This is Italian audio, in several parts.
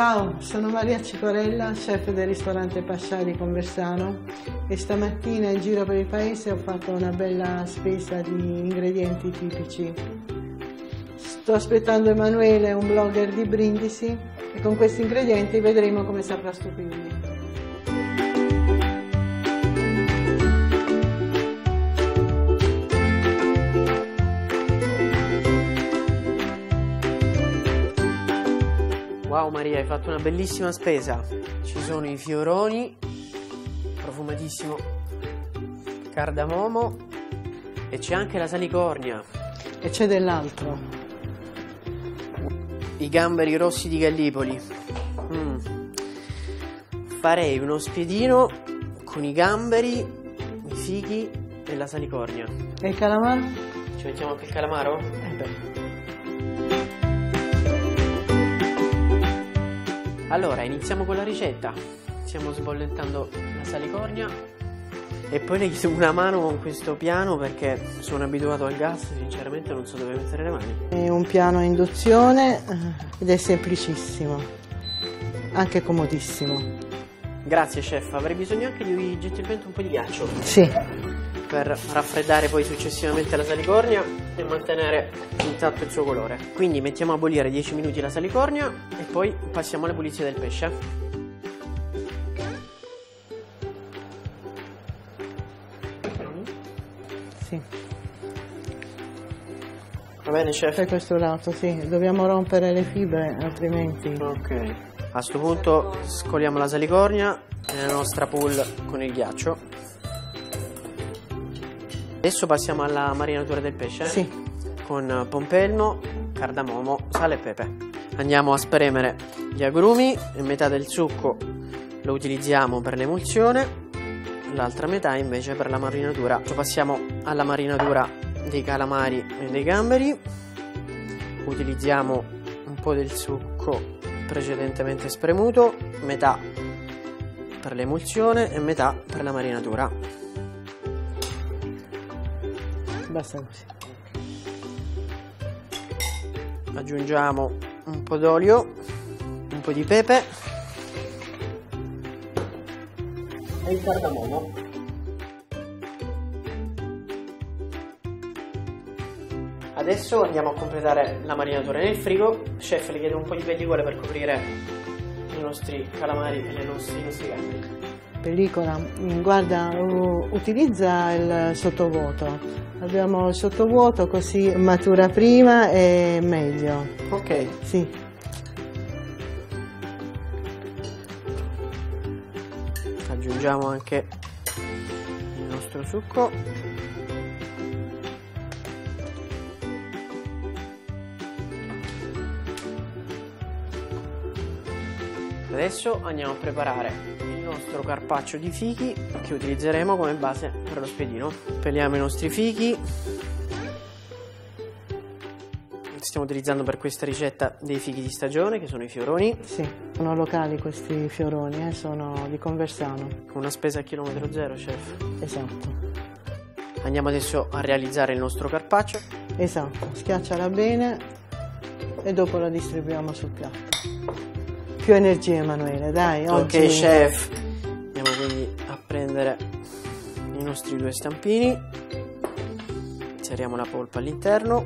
Ciao, sono Maria Cicorella, chef del ristorante Pascià di Conversano e stamattina in giro per il paese ho fatto una bella spesa di ingredienti tipici. Sto aspettando Emanuele, un blogger di Brindisi, e con questi ingredienti vedremo come saprà stupirmi. Wow Maria, hai fatto una bellissima spesa. Ci sono i fioroni, profumatissimo cardamomo, e c'è anche la salicornia. E c'è dell'altro. I gamberi rossi di Gallipoli. Farei uno spiedino con i gamberi, i fichi e la salicornia. E il calamaro? Ci mettiamo anche il calamaro? Beh. Allora, iniziamo con la ricetta. Stiamo sbollentando la salicornia e poi le chiedo una mano con questo piano perché sono abituato al gas, sinceramente non so dove mettere le mani. È un piano a induzione ed è semplicissimo, anche comodissimo. Grazie chef, avrei bisogno anche di gentilmente un po' di ghiaccio. Sì. Per raffreddare poi successivamente la salicornia e mantenere intatto il suo colore. Quindi mettiamo a bollire 10 minuti la salicornia e poi passiamo alla pulizia del pesce. Sì. Va bene chef? Per questo lato, sì. Dobbiamo rompere le fibre altrimenti... Ok. A sto punto scoliamo la salicornia nella nostra pool con il ghiaccio. Adesso passiamo alla marinatura del pesce. Sì. Con pompelmo, cardamomo, sale e pepe. Andiamo a spremere gli agrumi e metà del succo lo utilizziamo per l'emulsione, l'altra metà invece per la marinatura. Adesso passiamo alla marinatura dei calamari e dei gamberi. Utilizziamo un po' del succo precedentemente spremuto, metà per l'emulsione e metà per la marinatura. Basta così. Aggiungiamo un po' d'olio, un po' di pepe e il cardamomo. Adesso andiamo a completare la marinatura nel frigo. Chef, le chiedo un po' di pellicola per coprire i nostri calamari e i nostri gamberi. Pellicola, guarda, utilizza il sottovuoto. Abbiamo il sottovuoto così matura prima e meglio. Ok. Sì. Aggiungiamo anche il nostro succo. Adesso andiamo a preparare il nostro carpaccio di fichi che utilizzeremo come base per lo spiedino. Peliamo i nostri fichi. Stiamo utilizzando per questa ricetta dei fichi di stagione che sono i fioroni. Sì, sono locali questi fioroni, sono di Conversano. Una spesa a chilometro zero, chef. Esatto. Andiamo adesso a realizzare il nostro carpaccio. Esatto, schiacciala bene e dopo la distribuiamo sul piatto. Più energia Emanuele, dai, oggi. Ok chef, andiamo quindi a prendere i nostri due stampini, inseriamo la polpa all'interno.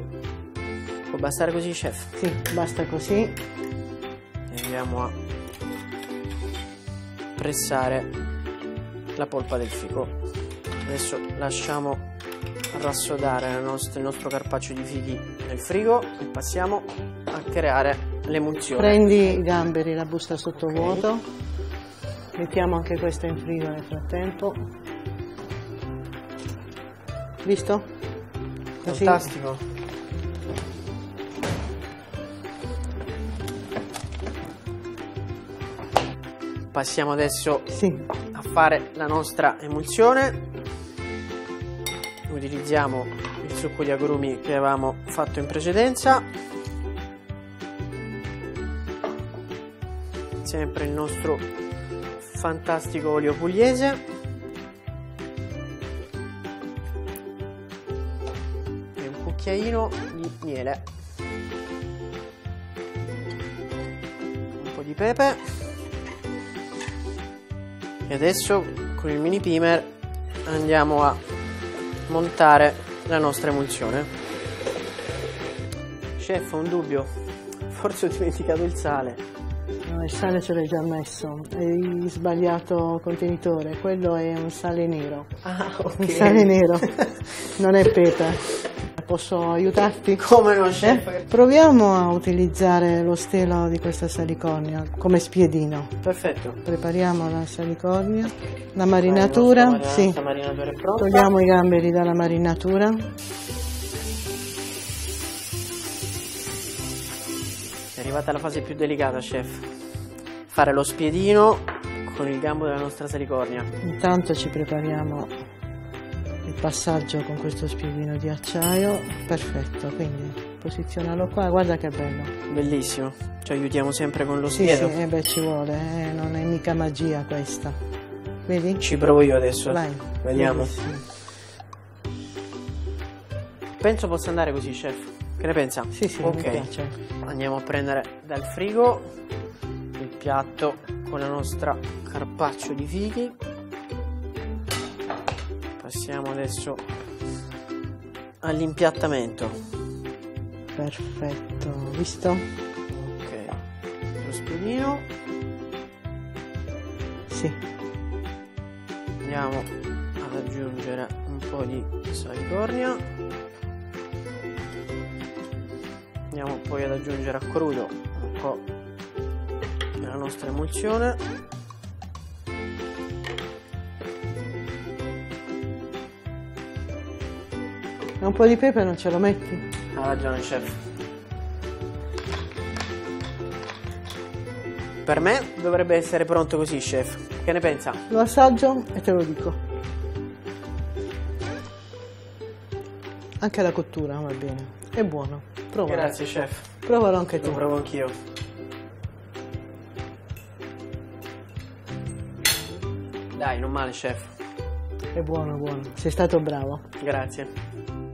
Può bastare così chef? Sì, basta così. Andiamo a pressare la polpa del fico. Adesso lasciamo rassodare il nostro carpaccio di fichi nel frigo e passiamo a creare l'emulsione. Prendi i gamberi, la busta sottovuoto, okay. Mettiamo anche questa in frigo nel frattempo. Visto? Fantastico. Passiamo adesso a fare la nostra emulsione. Utilizziamo il succo di agrumi che avevamo fatto in precedenza. Sempre il nostro fantastico olio pugliese e un cucchiaino di miele, un po' po' di pepe e adesso con il mini primer andiamo a montare la nostra emulsione. Chef, ho un dubbio, forse ho dimenticato il sale. No, il sale ce l'hai già messo, hai sbagliato contenitore, quello è un sale nero. Ah, ok. Un sale nero, non è pepe. Posso aiutarti? Come no, chef? Proviamo a utilizzare lo stelo di questa salicornia come spiedino. Perfetto. Prepariamo la salicornia, la marinatura. Sì. La marinatura è pronta. Togliamo i gamberi dalla marinatura. È arrivata la fase più delicata, chef. Fare lo spiedino con il gambo della nostra salicornia. Intanto ci prepariamo il passaggio con questo spiedino di acciaio. Perfetto, quindi posizionalo qua, guarda che bello, bellissimo, ci aiutiamo sempre con lo spiedo. Sì, sì, beh, ci vuole, non è mica magia questa, vedi? Ci provo io adesso. Vai, vediamo. Penso possa andare così, chef, che ne pensa? Sì, sì, ok, mi piace. Andiamo a prendere dal frigo il piatto con la nostra carpaccio di fichi. Passiamo adesso all'impiattamento. Perfetto, visto? Ok, lo spiedino. Sì. Andiamo ad aggiungere un po' di salicornia. Andiamo poi ad aggiungere a crudo un po' della nostra emulsione. Un po' di pepe non ce lo metti? Ha ragione, chef. Per me dovrebbe essere pronto così, chef. Che ne pensa? Lo assaggio e te lo dico. Anche la cottura va bene. È buono. Provalo. Grazie, chef. Provalo anche tu. Lo provo anch'io. Dai, non male, chef. È buono, buono. Sei stato bravo. Grazie.